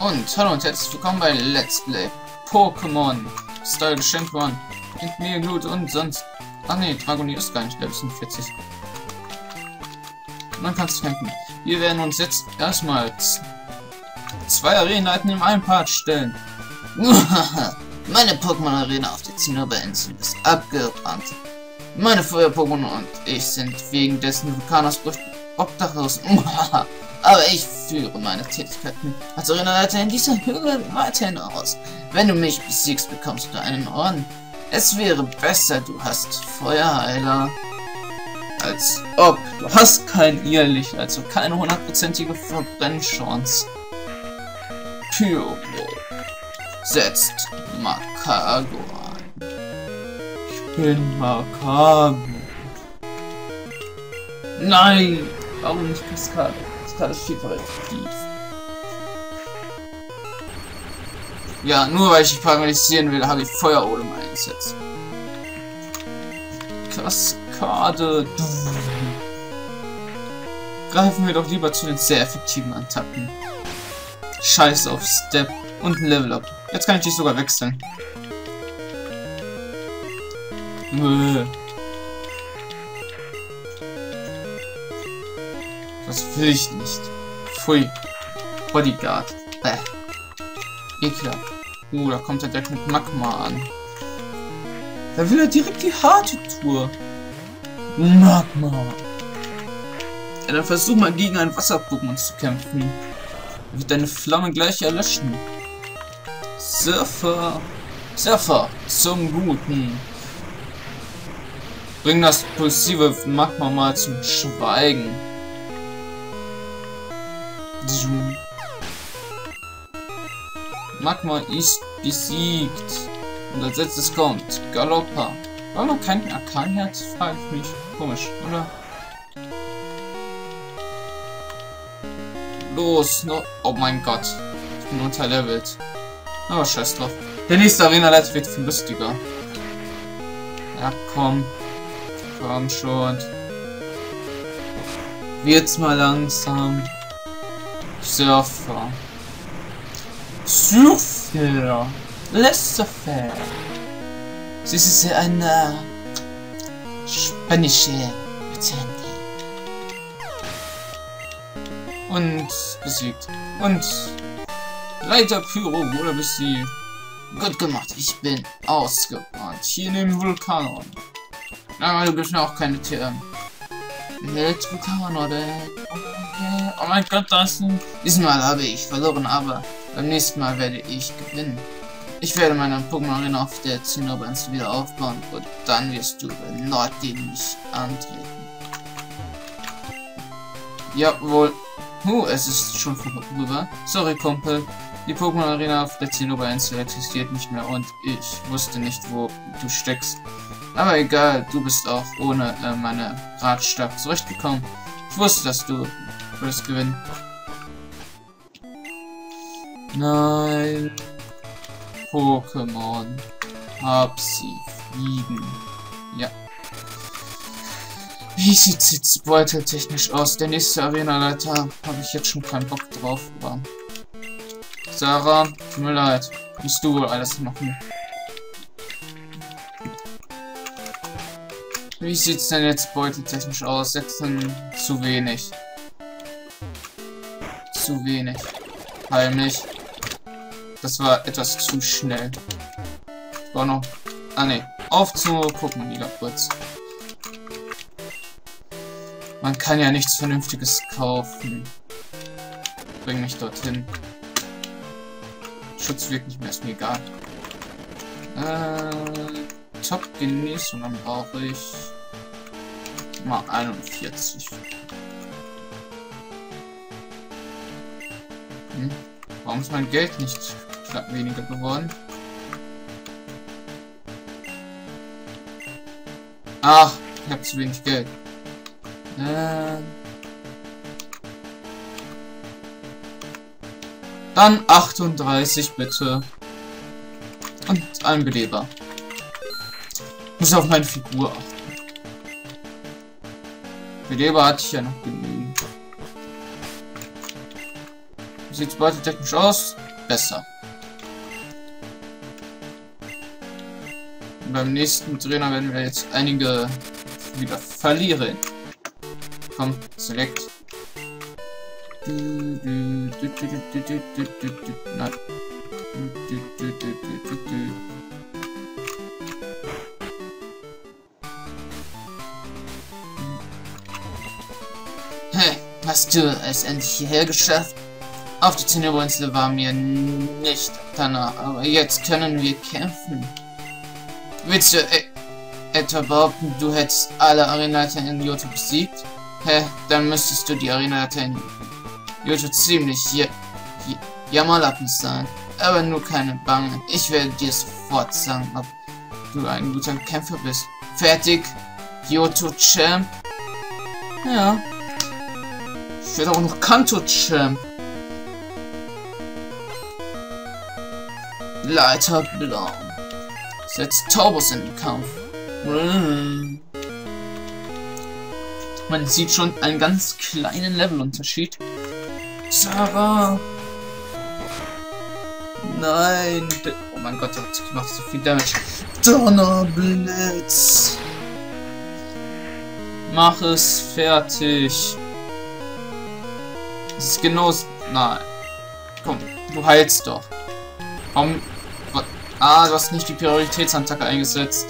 Und hallo und herzlich willkommen bei Let's Play Pokémon Style geschenkt worden. Klingt mir gut und sonst. Ah ne, Dragoni ist gar nicht, der ist 40. Man kann es kämpfen. Wir werden uns jetzt erstmal zwei Arenenleiten im einen Part stellen. Meine Pokémon-Arena auf der Zinnober-Insel ist abgebrannt. Meine Feuer-Pokémon und ich sind wegen dessen Vulkanausbruch obdachlos. Aber ich führe meine Tätigkeiten als Arenaleiter in dieser Höhle weiterhin aus. Wenn du mich besiegst, bekommst du einen Orden. Es wäre besser, du hast Feuerheiler. Als ob. Du hast kein Irrlicht, also keine hundertprozentige Verbrennchance. Pyro setzt Makago ein. Ich bin Makago. Nein! Warum nicht Kaskade? Kaskade ist viel effektiv. Ja, nur weil ich dich paralysieren will, habe ich Feuerodem eingesetzt. Kaskade. Greifen wir doch lieber zu den sehr effektiven Attacken. Scheiß auf Step und ein Level Up. Jetzt kann ich dich sogar wechseln. Nö. Das will ich nicht. Pfui. Bodyguard. Ekelhaft. Da kommt er direkt mit Magma an. Da will er direkt die harte Tour. Magma. Ja, dann versuch mal gegen einen Wasser-Pokémon zu kämpfen. Dann wird deine Flamme gleich erlöschen. Surfer. Surfer. Zum Guten. Bring das pulsive Magma mal zum Schweigen. Zoom. Magma ist besiegt. Und als letztes kommt Galoppa. Warum man keinen Arkan hat, frage ich mich. Komisch, oder? Los, no. Oh mein Gott. Ich bin unterlevelt. Aber scheiß drauf. Der nächste Arena-Leiter wird viel lustiger. Ja, komm. Komm schon. Wird's mal langsam. Surfer. Surfer. Lesterfer. Sie ist eine spanische Patente. Und besiegt. Und Leiter Pyro wurde besiegt. Gut gemacht, ich bin ausgebrannt. Hier neben Vulkan. Aber du bist mir auch keine Tiere. Welt Vulkan oder. Okay. Oh mein Gott, das ist ein. Diesmal habe ich verloren, aber beim nächsten Mal werde ich gewinnen. Ich werde meine Pokémon-Arena auf der Zinnober-Insel wieder aufbauen und dann wirst du erneut gegen mich antreten. Jawohl. Es ist schon vorüber. Sorry, Kumpel. Die Pokémon-Arena auf der Zinnober-Insel existiert nicht mehr und ich wusste nicht, wo du steckst. Aber egal, du bist auch ohne meine Ratstab zurechtgekommen. Ich wusste, dass du wirst gewinnen. Nein. Pokémon. Hab sie fliegen. Ja. Wie sieht's jetzt beuteltechnisch aus? Der nächste Arenaleiter habe ich jetzt schon keinen Bock drauf, aber. Sarah, tut mir leid. Musst du wohl alles machen. Wie sieht's denn jetzt beuteltechnisch aus? 16 zu wenig. Zu wenig. Heimlich. Das war etwas zu schnell. Ich brauche noch. Ah ne. Auf zu gucken, wieder kurz. Man kann ja nichts Vernünftiges kaufen. Bring mich dorthin. Schutz wirkt nicht mehr, ist mir egal. Top-Genesung, dann brauche ich mal 41. Hm? Warum ist mein Geld nicht weniger geworden? Ach, ich habe zu wenig Geld. Dann 38 bitte. Und ein Beleber. Ich muss auf meine Figur achten. Beleber hatte ich ja noch genügend. sieht es beide technisch aus? Besser. Und beim nächsten Trainer werden wir jetzt einige wieder verlieren. Komm, select. Hey, hast du es endlich hierher geschafft? Auf der Zinnober-Insel war mir nicht danach, aber jetzt können wir kämpfen. Willst du etwa behaupten, du hättest alle Arenaleiter in Joto besiegt? Hä, dann müsstest du die Arenaleiter in Joto ziemlich Jammerlappen sein. Aber nur keine Bange, ich werde dir sofort sagen, ob du ein guter Kämpfer bist. Fertig, Joto-Champ? Ja. Ich werde auch noch Kanto-Champ. Leiterblau. Setzt Taubos in den Kampf. Man sieht schon einen ganz kleinen Levelunterschied. Sarah! Nein! Oh mein Gott, das macht so viel Damage. Donnerblitz! Mach es fertig! Das ist genau... Nein! Komm, du heilst doch! Komm! Ah, du hast nicht die Prioritätsattacke eingesetzt.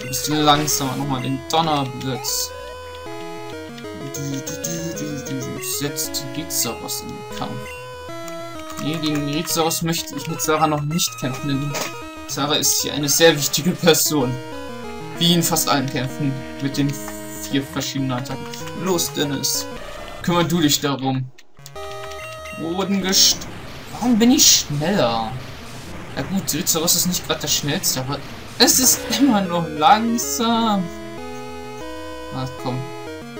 Du bist langsamer. Nochmal den Donnerblitz. Setzt Rizeros in den Kampf. Nee, gegen Rizeros möchte ich mit Sarah noch nicht kämpfen, denn Sarah ist hier eine sehr wichtige Person. Wie in fast allen Kämpfen mit den 4 verschiedenen Attacken. Los, Dennis. Kümmer du dich darum. Bodengest... Warum bin ich schneller? Ja gut, Rizeros ist nicht gerade der schnellste, aber es ist immer noch langsam. Ach komm.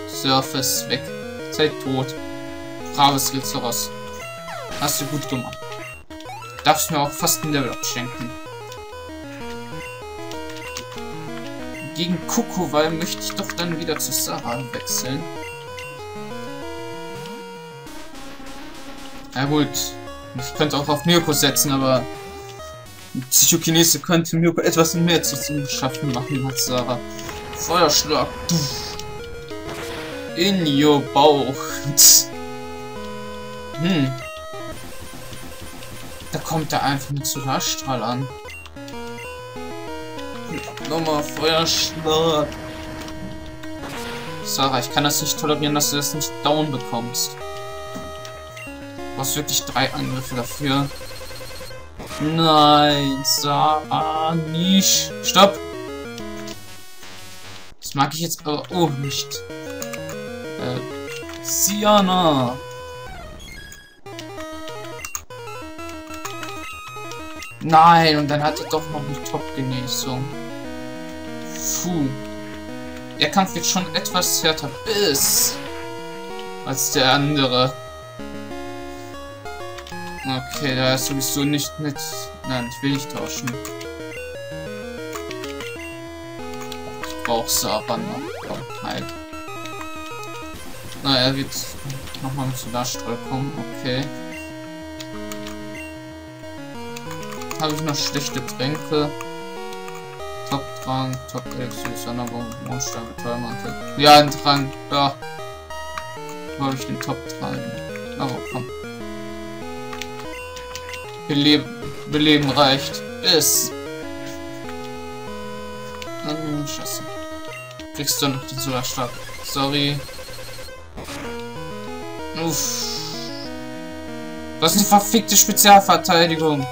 Surfer ist weg. Seid tot. Braves Rizeros. Hast du gut gemacht. Darfst mir auch fast ein Level abschenken. Gegen Kokowei möchte ich doch dann wieder zu Sarah wechseln. Na gut. Ich könnte auch auf Mirko setzen, aber... Psychokinese könnte Mirko etwas mehr zu schaffen machen als Sarah. Feuerschlag. In your Bauch. Hm. Da kommt er einfach mit Solarstrahl an. Nochmal Feuerschlag. Sarah, ich kann das nicht tolerieren, dass du das nicht down bekommst. Du brauchst wirklich 3 Angriffe dafür. Nein, Sarah, nicht. Stopp! Das mag ich jetzt aber auch nicht. Siana! Nein, und dann hat er doch noch eine Top-Genesung. Puh. Der Kampf wird schon etwas härter bis als der andere. Okay, da ist sowieso nicht mit... Nein, ich will nicht tauschen. Ich brauch's aber noch. Komm, halt. Na, er wird nochmal mit Solarstrahl kommen, okay. Habe ich noch schlechte Tränke? Top-Trank, Top-Eleksion, Sonderbomb, Mondstein, Metallmantel. Ja, ein Trank, da. Wo habe ich den Top-Trank? Aber komm. Beleben reicht. Bis. Scheiße. Kriegst du noch den Solarstrahl? Sorry. Uff. Das ist eine verfickte Spezialverteidigung.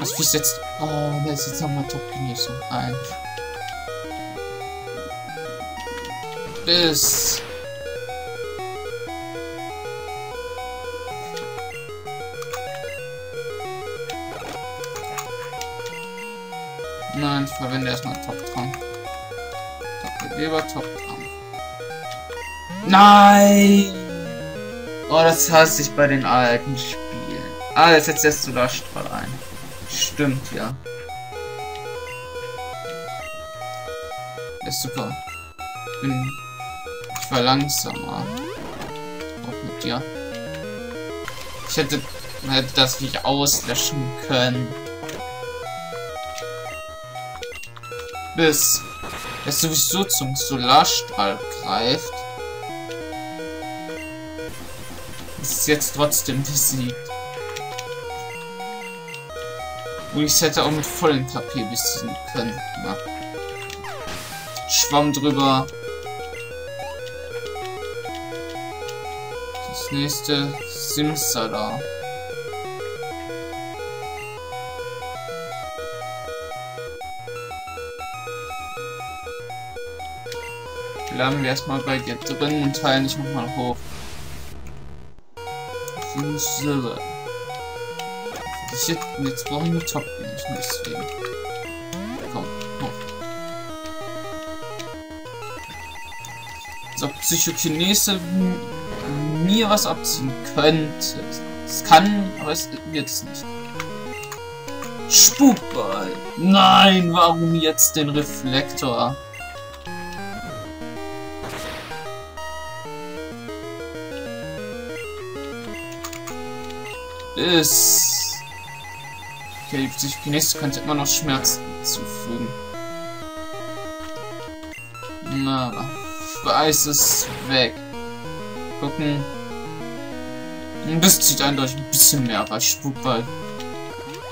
Das Viech setzt... Oh, der setzt nochmal Top-Genesung ein. Bis... Nein, ich verwende erstmal Top-Trump. Top-Beleber, Top-Trump. Nein! Oh, das hasse ich bei den alten Spielen. Ah, jetzt setzt du da Strahl ein. Stimmt, ja. Das ist super. Ich war langsamer. Auch mit dir. Ich hätte halt das nicht auslöschen können. Bis es sowieso zum Solarstrahl greift. Ist jetzt trotzdem besiegt. Und ich hätte auch mit vollem KP besiegen können. Ja. Schwamm drüber. Das nächste Simsala. Bleiben wir erstmal bei dir drin und teilen dich nochmal hoch. Jetzt brauchen wir Top-Genesung, deswegen. Komm, hoch. Als ob Psychokinese mir was abziehen könnte. Es kann, aber es wird es nicht. Spukball! Nein, warum jetzt den Reflektor? Ist. Okay, die Psychokinese könnte immer noch Schmerzen zufügen. Na, Eis ist weg. Gucken. Das zieht eindeutig ein bisschen mehr als Spukball.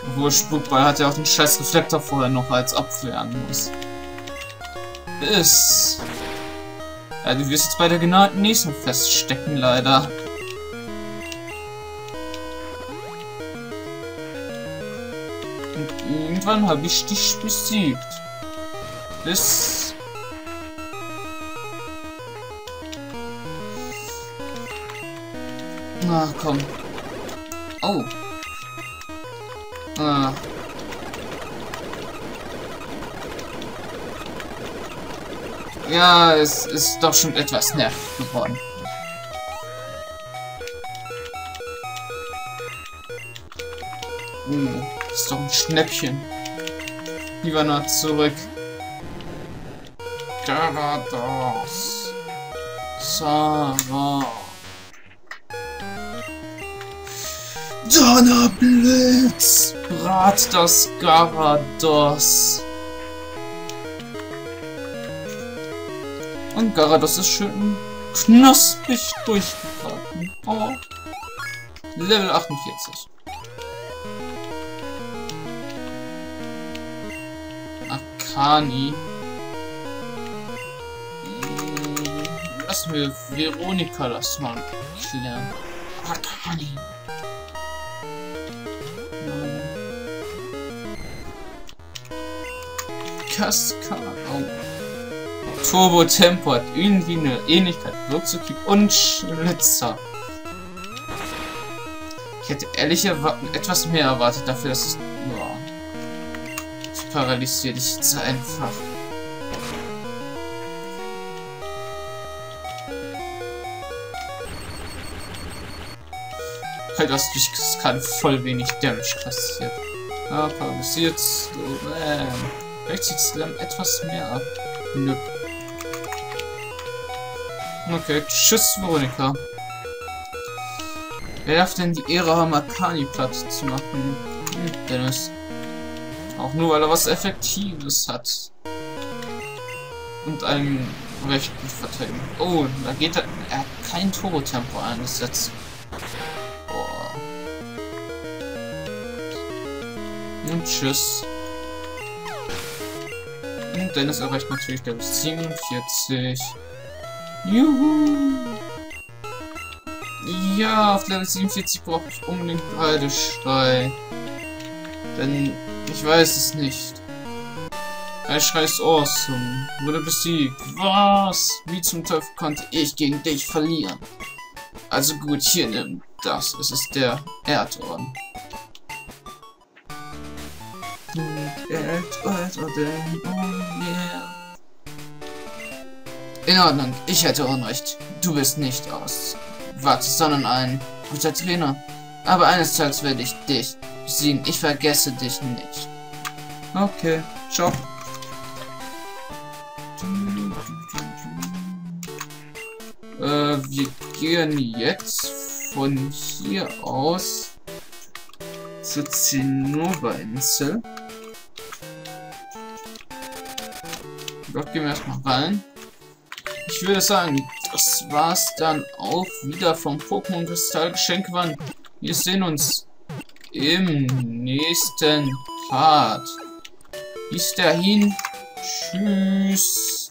Obwohl Spukball hat ja auch den scheiß Reflektor vorher noch als abwehren muss. Ist. Ja, du wirst jetzt bei der Nächsten feststecken, leider. Irgendwann habe ich dich besiegt. Bis. Na komm. Oh. Ah. Ja, es ist doch schon etwas nervig geworden. Ist doch ein Schnäppchen. Lieber noch zurück. Garados. Sarah. Donnerblitz. Brat das Garados. Und Garados ist schön knusprig durchgebraten. Oh. Level 48. Hani. Lassen wir Veronika das mal klären. Hani. Kaskade. Oh. Turbo Tempo hat irgendwie eine Ähnlichkeit. Wirkzugkick und Schlitzer. Ich hätte ehrlich etwas mehr erwartet dafür, dass es. Boah. Paralysiert dich zu einfach. Halt, was durch kann voll wenig Damage kassiert. Ah, paralysiert. Vielleicht zieht Slam etwas mehr ab. Nö. Okay, tschüss, Veronika. Wer darf denn die Ehre haben, Akani platt zu machen? Dennis. Auch nur, weil er was Effektives hat. Und einen recht gut verteidigen. Oh, da geht er. Er hat kein Turbo-Tempo eingesetzt. Boah. Und tschüss. Und Dennis erreicht natürlich Level 47. Juhu! Ja, auf Level 47 brauche ich unbedingt Heideschrei. Denn. Ich weiß es nicht. Er schreist awesome. Wurde besiegt. Was? Wie zum Teufel konnte ich gegen dich verlieren? Also gut, hier nimm das. Es ist der Erdorden. Erdorden. Oh yeah. In Ordnung. Ich hätte Unrecht. Du bist nicht aus. Warte, sondern ein guter Trainer. Aber eines Tages werde ich dich besiegen. Ich vergesse dich nicht. Okay, ciao. Wir gehen jetzt von hier aus zur Zinnober-Insel. Dort gehen wir erstmal rein. Ich würde sagen, das war's dann auch wieder vom Pokémon Kristall Geschenkwand. Wir sehen uns im nächsten Part. Bis dahin, tschüss.